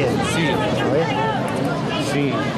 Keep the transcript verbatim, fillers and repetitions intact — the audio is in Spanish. bien. Sí. ¿Sabés? Sí.